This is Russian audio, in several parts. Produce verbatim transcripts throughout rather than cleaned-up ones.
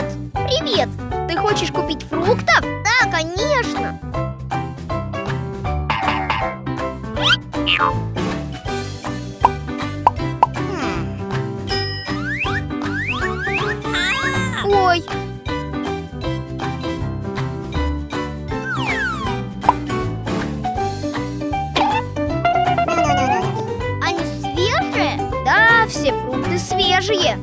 Привет! Привет! Ты хочешь купить фруктов? Да, конечно! Ой! Они свежие? Да, все фрукты свежие.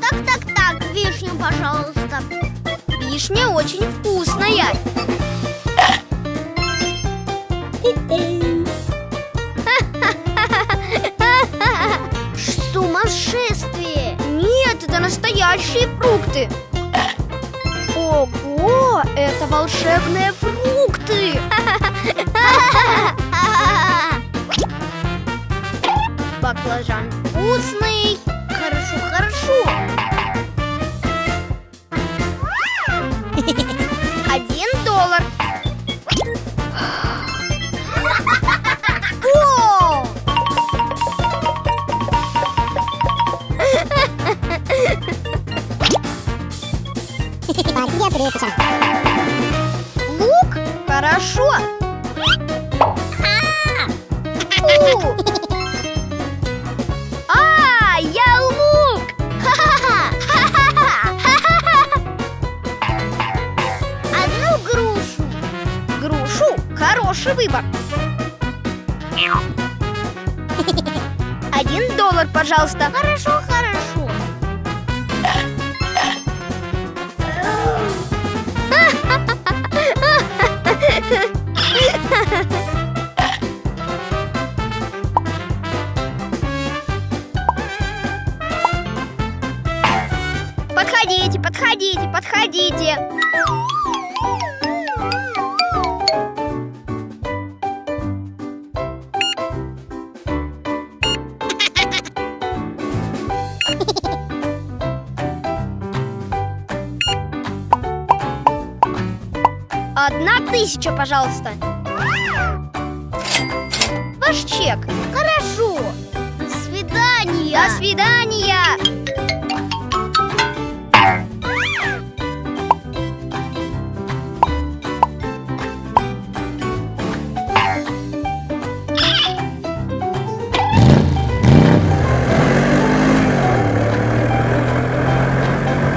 Так-так-так, вишню, пожалуйста. Вишня очень вкусная. Сумасшествие! Нет, это настоящие фрукты. Ого, это волшебные фрукты! Баклажан вкусный! Хорошо, хорошо! Один доллар! О! Лук? Хорошо! А, я лук! Одну грушу! Грушу? Хороший выбор! Один доллар, пожалуйста! Хорошо, хорошо! Подходите, подходите, подходите. Одна тысяча, пожалуйста. Ваш чек. Хорошо. До свидания. До свидания.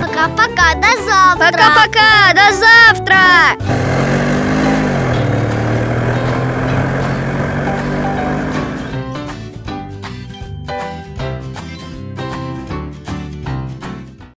Пока-пока, до завтра! Пока-пока, до завтра!